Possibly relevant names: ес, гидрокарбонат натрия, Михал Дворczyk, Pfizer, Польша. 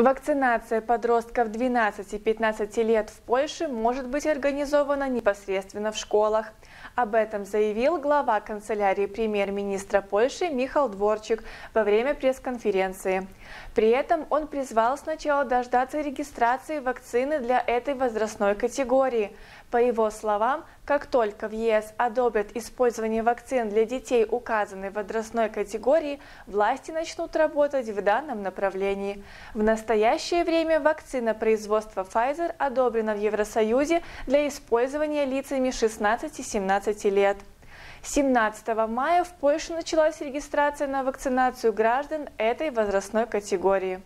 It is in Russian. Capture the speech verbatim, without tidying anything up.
Вакцинация подростков двенадцати-пятнадцати лет в Польше может быть организована непосредственно в школах. Об этом заявил глава канцелярии премьер-министра Польши Михał Дворczyk во время пресс-конференции. При этом он призвал сначала дождаться регистрации вакцины для этой возрастной категории. По его словам, как только в ЕС одобрят использование вакцин для детей указанной возрастной категории, власти начнут работать в данном направлении. В настоящее время вакцина производства Pfizer одобрена в Евросоюзе для использования лицами шестнадцати-семнадцати лет. семнадцатого мая в Польше началась регистрация на вакцинацию граждан этой возрастной категории.